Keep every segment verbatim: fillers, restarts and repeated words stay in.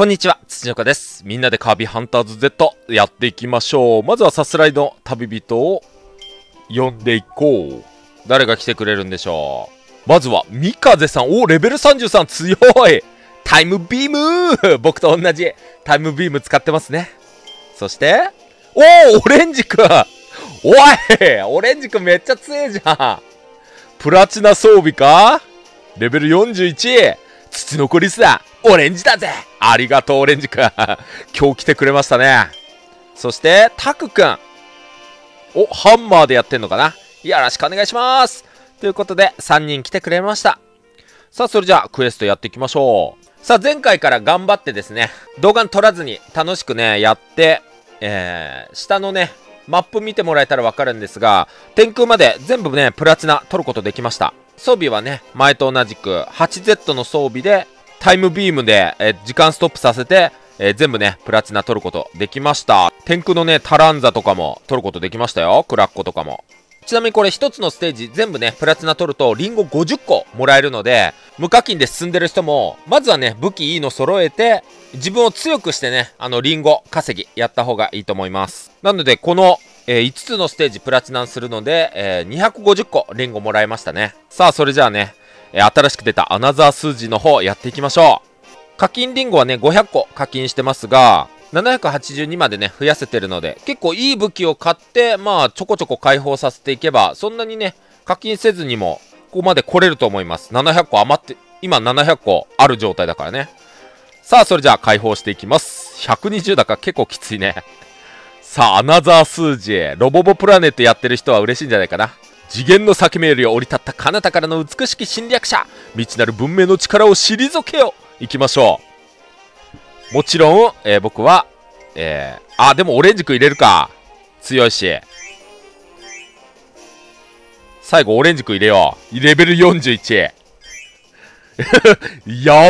こんにちは、土の子です。みんなでカービィハンターズ Z やっていきましょう。まずはさすらいの旅人を呼んでいこう。誰が来てくれるんでしょう。まずは、ミカゼさん。おー、レベルさんじゅうさん強い。タイムビーム僕と同じタイムビーム使ってますね。そして、おー、オレンジくんおいオレンジくんめっちゃ強いじゃん。プラチナ装備かレベルよんじゅういち。土の子リスだオレンジだぜありがとう、オレンジくん。今日来てくれましたね。そして、タクくん。お、ハンマーでやってんのかなよろしくお願いしますということで、さんにん来てくれました。さあ、それじゃあ、クエストやっていきましょう。さあ、前回から頑張ってですね、動画撮らずに楽しくね、やって、えー、下のね、マップ見てもらえたらわかるんですが、天空まで全部ね、プラチナ取ることできました。装備はね、前と同じく はちゼット の装備で、タイムビームで、えー、時間ストップさせて、えー、全部ね、プラチナ取ることできました。天空のね、タランザとかも取ることできましたよ。クラッコとかも。ちなみにこれひとつのステージ全部ね、プラチナ取るとリンゴごじゅっこもらえるので、無課金で進んでる人も、まずはね、武器いいの揃えて、自分を強くしてね、あの、リンゴ稼ぎやった方がいいと思います。なので、この、えー、いつつのステージプラチナにするので、えー、にひゃくごじゅっこリンゴもらえましたね。さあ、それじゃあね、えー、新しく出たアナザー数字の方やっていきましょう。課金リンゴはね、ごひゃっこ課金してますが、ななひゃくはちじゅうにまでね、増やせてるので、結構いい武器を買って、まあ、ちょこちょこ解放させていけば、そんなにね、課金せずにも、ここまで来れると思います。ななひゃっこ余って、今ななひゃっこある状態だからね。さあ、それじゃあ解放していきます。ひゃくにじゅうだから結構きついね。さあ、アナザー数字。ロボボプラネットやってる人は嬉しいんじゃないかな。次元の先メールよ、降り立った彼方からの美しき侵略者。未知なる文明の力を退けよ。行きましょう。もちろん、えー、僕は、えー、あ、でもオレンジくん入れるか。強いし。最後、オレンジくん入れよう。レベルよんじゅういち。や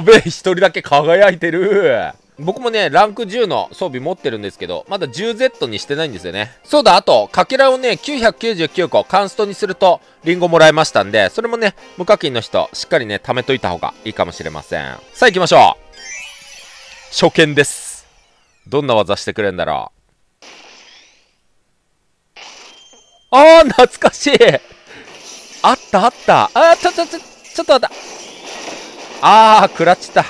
べえ、一人だけ輝いてる。僕もね、ランクじゅうの装備持ってるんですけど、まだ じゅうゼット にしてないんですよね。そうだ、あと、かけらをね、きゅうひゃくきゅうじゅうきゅうこカンストにすると、リンゴもらえましたんで、それもね、無課金の人、しっかりね、貯めといた方がいいかもしれません。さあ、行きましょう。初見です。どんな技してくれるんだろう。あー、懐かしい。あったあった。あー、ちょちょちょちょっと待った。あー、食らっちゃった。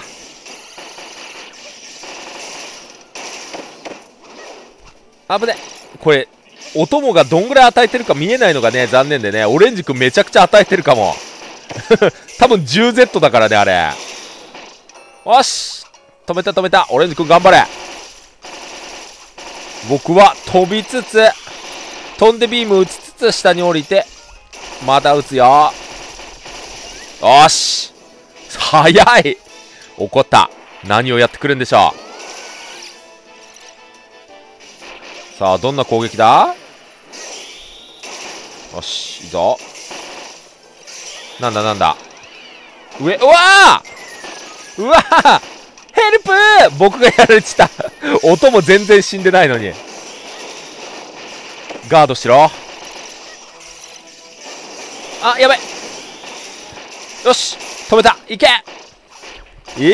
あぶね。これお供がどんぐらい与えてるか見えないのがね、残念でね。オレンジくんめちゃくちゃ与えてるかも。多分 じゅうゼット だからね、あれ。よし、止めた止めた。オレンジくん頑張れ。僕は飛びつつ、飛んでビーム打ちつつ下に降りて、また打つよ。よし。早い。怒った。何をやってくるんでしょう。さあ、どんな攻撃だ？よし、いいぞ。なんだなんだ。上、うわあ！うわあ！ヘルプー！僕がやられてた。音も全然死んでないのに。ガードしろ。あ、やばい。よし、止めた。いけ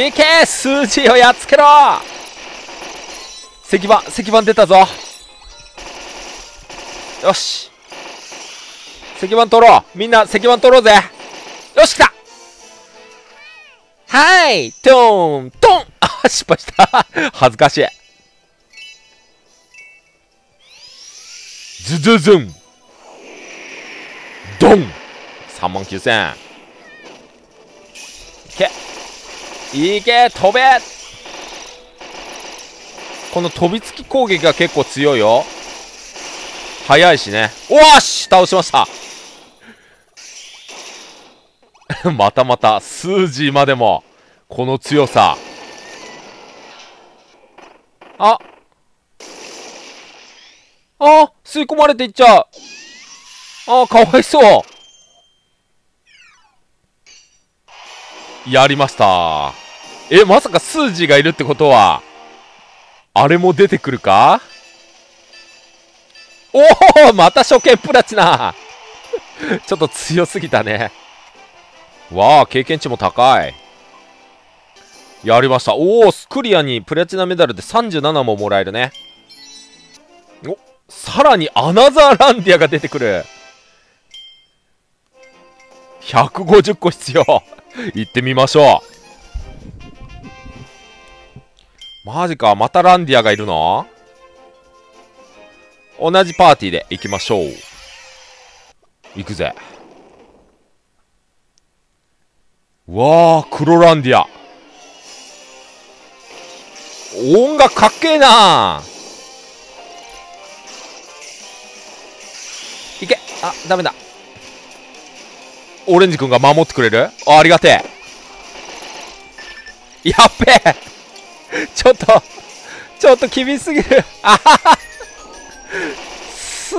いけ、数字をやっつけろ。石板、石板出たぞ。よし。石板取ろう。みんな石板取ろうぜ。よし、来た。はい、トン、トン。あ、失敗した。恥ずかしい。ズズズン。ドン。さんまんきゅうせん。いけ。いけ、飛べ。この飛びつき攻撃が結構強いよ。早いしね。おーし、倒しました。またまた、スージーまでも、この強さ。あ。あ、吸い込まれていっちゃう。あ、かわいそう。やりました。え、まさかスージーがいるってことは、あれも出てくるか？おお、また初見プラチナ。ちょっと強すぎたね。わあ、経験値も高い。やりました。おお、スクリアにプラチナメダルでさんじゅうななももらえるね。お、さらにアナザーランディアが出てくる。ひゃくごじゅっこ必要。行ってみましょう。マジか、またランディアがいるの？同じパーティーで行きましょう。行くぜ。うわあ、黒ランディア。音楽かっけえなー。いけ、あ、ダメだ。オレンジ君が守ってくれる？あ、ありがてえ。やっべえ。ちょっと、ちょっと厳しすぎる。あはは。す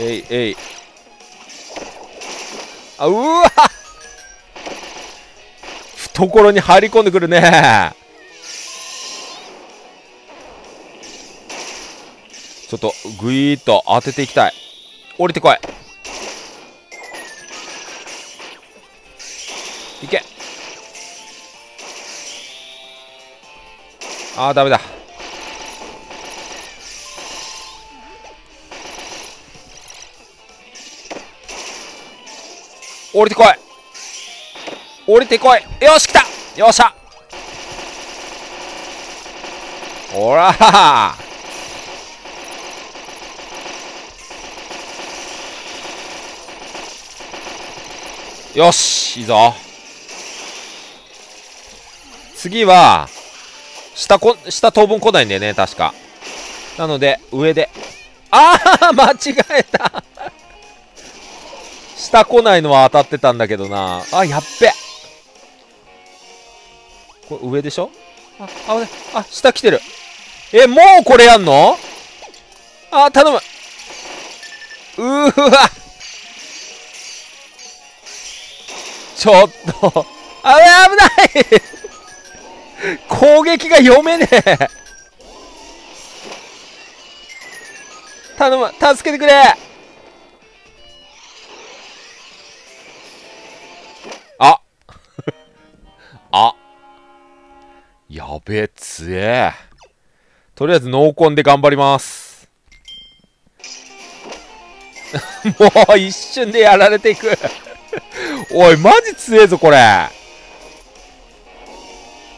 ええいえい。あ、うわ、懐に入り込んでくるね。ちょっとグイーッと当てていきたい。降りてこい。いけ。あー、ダメだ。降りてこい。降りてこい。よし、来た。よっしゃ。ほらー。よし、いいぞ。次は下こ、下当分来ないんだよね、確か。なので、上で。ああ、間違えた。下来ないのは当たってたんだけどな。あ、やっべ。これ上でしょ？あ、あ、ね、あ、下来てる。え、もうこれやんの？あ、頼む。うーわ。ちょっと、あれ危ない。攻撃が読めねえ。頼む、助けてくれ。ああ、やべえ、つえ。とりあえずノーコンで頑張ります。もう一瞬でやられていく。おい、マジ強えぞこれ。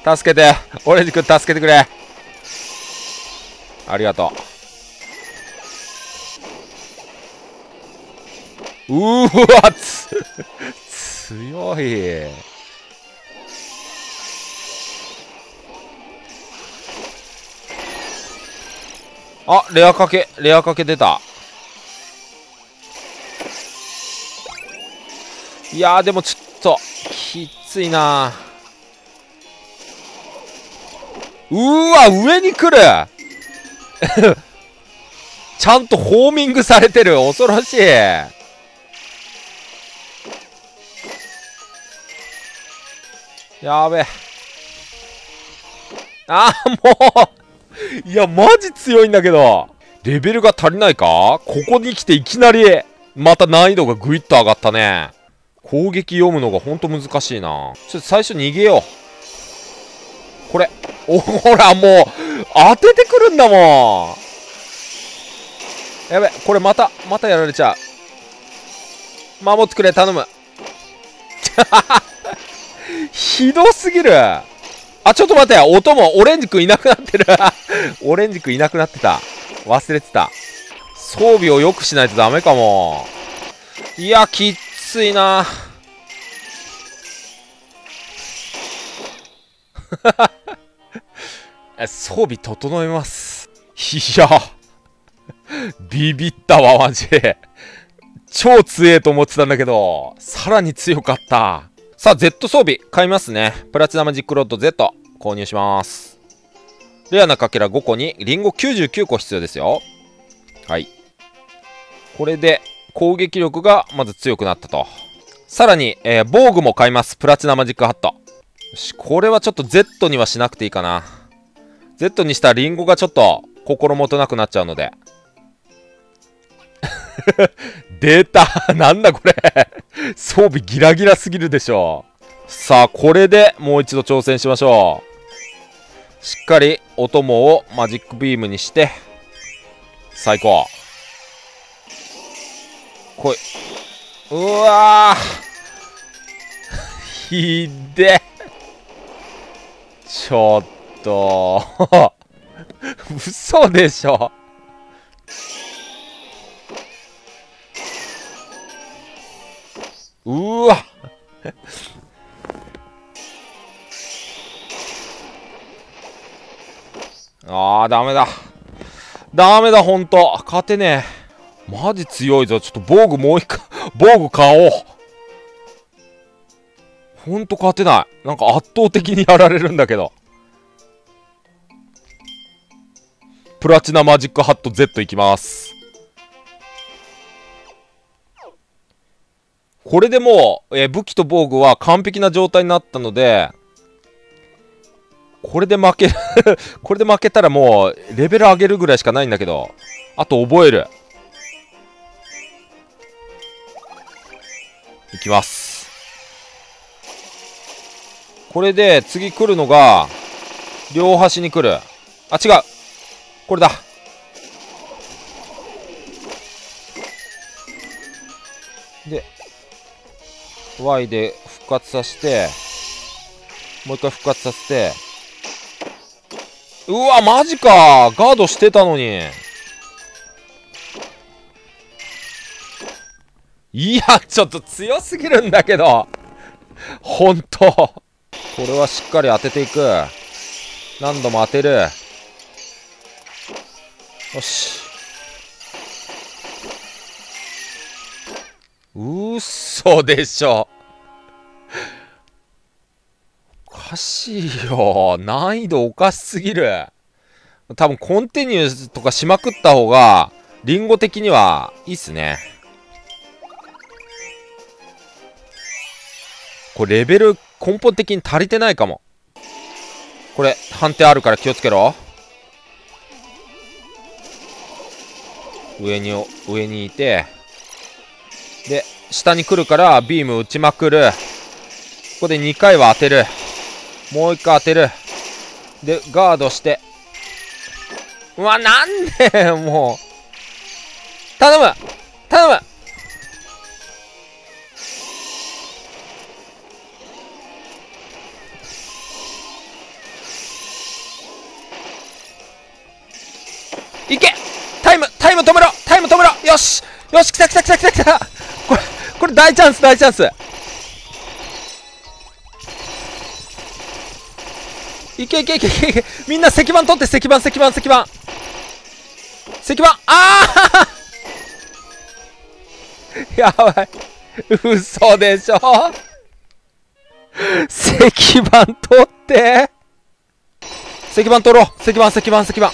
助けて、オレンジ君、助けてくれ。ありがとう。うーわ、つ強い。あ、レアかけ、レアかけ出た。いやー、でもちょっときついなー。うーわ、上に来る。ちゃんとホーミングされてる。恐ろしい。やべえ。あー、もう。いや、マジ強いんだけど。レベルが足りないか？ここに来ていきなりまた難易度がぐいっと上がったね。攻撃読むのがほんと難しいな。ちょっと最初逃げよう。これ。お、ほら、もう、当ててくるんだもん。やべ、これまた、またやられちゃう。守ってくれ、頼む。ひどすぎる。あ、ちょっと待って、音もオレンジ君いなくなってる。オレンジ君いなくなってた。忘れてた。装備を良くしないとダメかも。いや、きっと。きついな。装備整えます。いや、ビビったわマジで。超強えと思ってたんだけど、さらに強かった。さあ、 Z 装備買いますね。プラチナマジックロッド Z 購入します。レアなかけらごこにリンゴきゅうじゅうきゅうこ必要ですよ。はい、これで攻撃力がまず強くなったと。さらに、えー、防具も買います。プラチナマジックハット。よし、これはちょっと Z にはしなくていいかな。Z にしたらリンゴがちょっと心もとなくなっちゃうので。出た。なんだこれ。装備ギラギラすぎるでしょ。さあ、これでもう一度挑戦しましょう。しっかりお供をマジックビームにして、最高。来い。うわー。ひで。ちょっと。嘘でしょ。うわあーダメだダメだ、ほんと勝てねえ。マジ強いぞ。ちょっと防具もう一回防具買おう。ほんと勝てない。なんか圧倒的にやられるんだけど。プラチナマジックハット ゼット いきます。これでもう、えー、武器と防具は完璧な状態になったので、これで負けこれで負けたらもうレベル上げるぐらいしかないんだけど、あと覚える。いきます。これで次来るのが両端に来る。あ、違う、これだ。でY で復活させて、もう一回復活させて。うわマジか、ガードしてたのに。いやちょっと強すぎるんだけど、ほんと。これはしっかり当てていく。何度も当てる。よし。うっそでしょ。おかしいよ。難易度おかしすぎる。多分コンティニューとかしまくった方がリンゴ的にはいいっすね。これレベル根本的に足りてないかも。これ判定あるから気をつけろ。上に上にいて、で下に来るからビーム打ちまくる。ここでにかいは当てる。もういっかい当てる。でガードして。うわなんでもう、頼む頼む。いけ、タイムタイム止めろタイム止めろ。よしよし、来た来た来た来た来た。これこれ大チャンス大チャンス。いけいけいけいけいけ。みんな石板取って、石板石板石板石板。あーやばい、嘘でしょ。石板取って、石板取ろう石板石板石板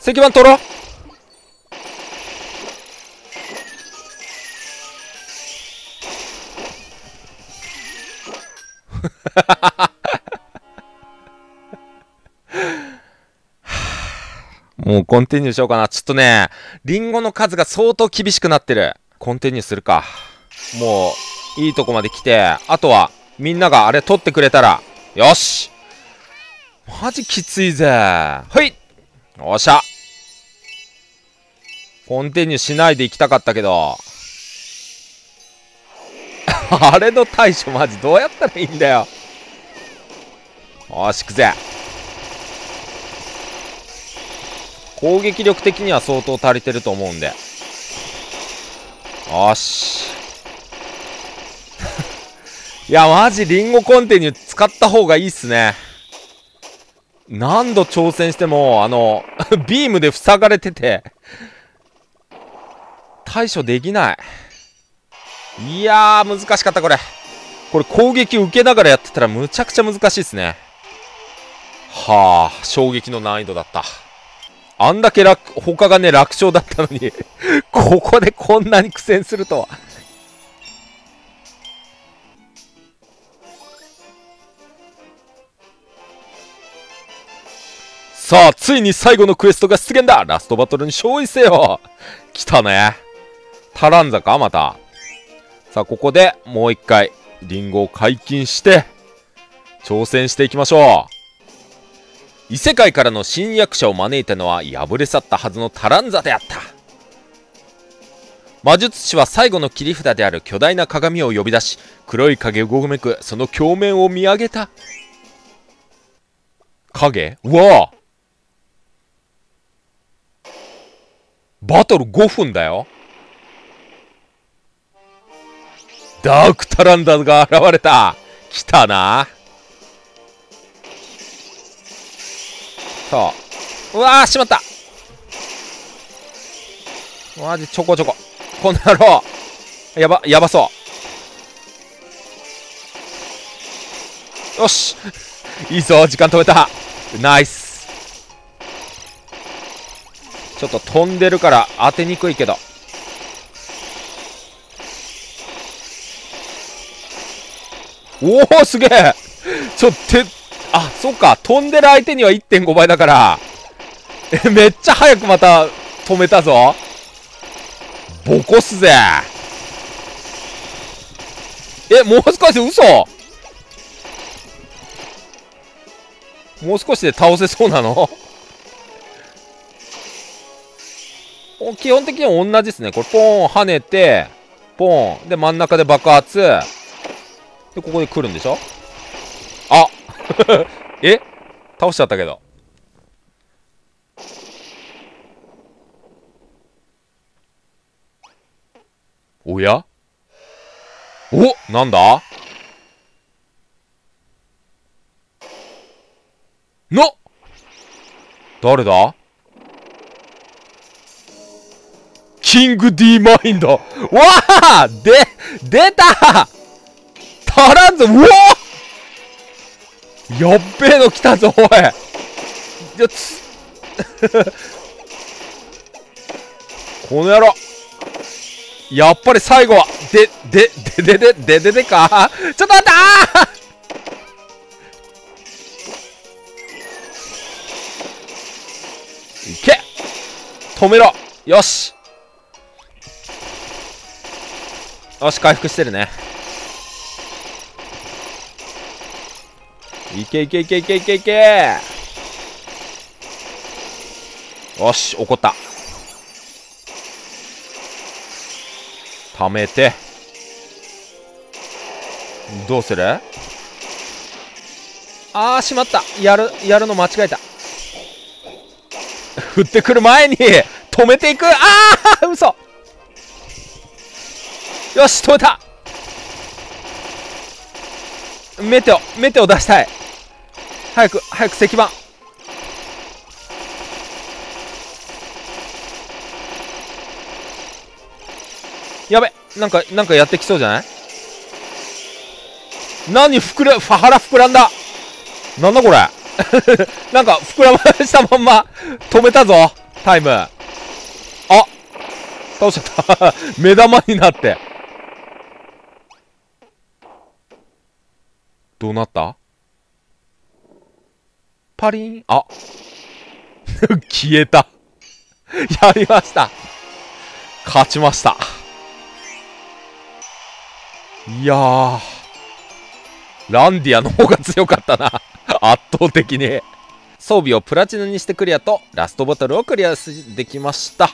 石板取ろう。もうコンティニューしようかな。ちょっとね、リンゴの数が相当厳しくなってる。コンティニューするか。もういいとこまで来て、あとはみんながあれ取ってくれたらよし。マジきついぜ。はいよっしゃ。コンティニューしないで行きたかったけどあれの対処マジどうやったらいいんだよ。よし、くぜ。攻撃力的には相当足りてると思うんで。よし。いや、マジリンゴコンティニュー使った方がいいっすね。何度挑戦しても、あの、ビームで塞がれてて、対処できない。いやー難しかったこれ。これ攻撃受けながらやってたらむちゃくちゃ難しいですね。はあ、衝撃の難易度だった。あんだけ楽、他がね楽勝だったのにここでこんなに苦戦するとは。さあ、ついに最後のクエストが出現だ。ラストバトルに勝利せよ。来たね。タランザかまた。さあ、ここでもう一回、リンゴを解禁して、挑戦していきましょう。異世界からの侵略者を招いたのは敗れ去ったはずのタランザであった。魔術師は最後の切り札である巨大な鏡を呼び出し、黒い影うごめくその鏡面を見上げた。影、うわあ、バトルごふんだよ。ダークタランザが現れた。来たな。うわー、しまった。マジちょこちょこ、この野郎、やばやばそう。よしいいぞ、時間止めた。ナイス。ちょっと飛んでるから当てにくいけど、おおすげえ。ちょっと手、あ、そっか、飛んでる相手には いってんご 倍だから。え、めっちゃ早くまた止めたぞ。ボコすぜ。え、もう少し、嘘。もう少しで倒せそうなの基本的には同じですね。これ、ポン、跳ねて、ポン。で、真ん中で爆発。で、ここで来るんでしょ。あえ、倒しちゃったけど。おや、お、なんだの、誰だ。キング D マインド。わあ、で出たタランザ。うわあ、やっべえの来たぞ、おい。よっつこの野郎、やっぱり最後はででででででででか。ちょっと待ったーいけ、止めろ。よしよし、回復してるね。いけいけいけいけいけいけ。よし、怒った。溜めてどうする。あー、しまった。やるやるの間違えた振ってくる前に止めていく。ああ嘘。よし、止めた。メテオ、メテオ出したい。早く早く石板。やべ、なんかなんかやってきそうじゃない。何膨ら、腹膨らんだ。なんだこれなんか膨らましたまんま止めたぞタイム。あ、倒しちゃった目玉になって。どうなった。パリン。あ消えたやりました。勝ちました。いやー、ランディアの方が強かったな圧倒的に。装備をプラチナにしてクリアとラストボトルをクリアできました。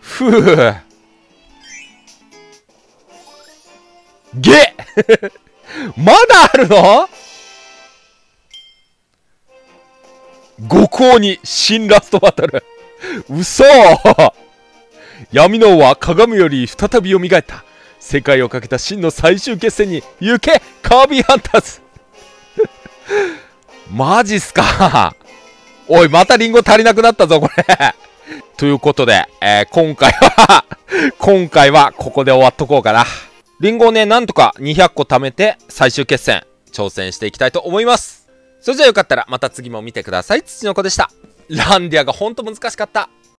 ふうげまだあるの。五光に新ラストバトル嘘闇の王は鏡より再び蘇った。世界をかけた真の最終決戦に行けカービィハンターズマジっすかおい、またリンゴ足りなくなったぞこれということで、えー、今回は今回はここで終わっとこうかな。リンゴをね、なんとかにひゃっこ貯めて最終決戦挑戦していきたいと思います。それじゃあよかったらまた次も見てください。土の子でした。ランディアがほんと難しかった。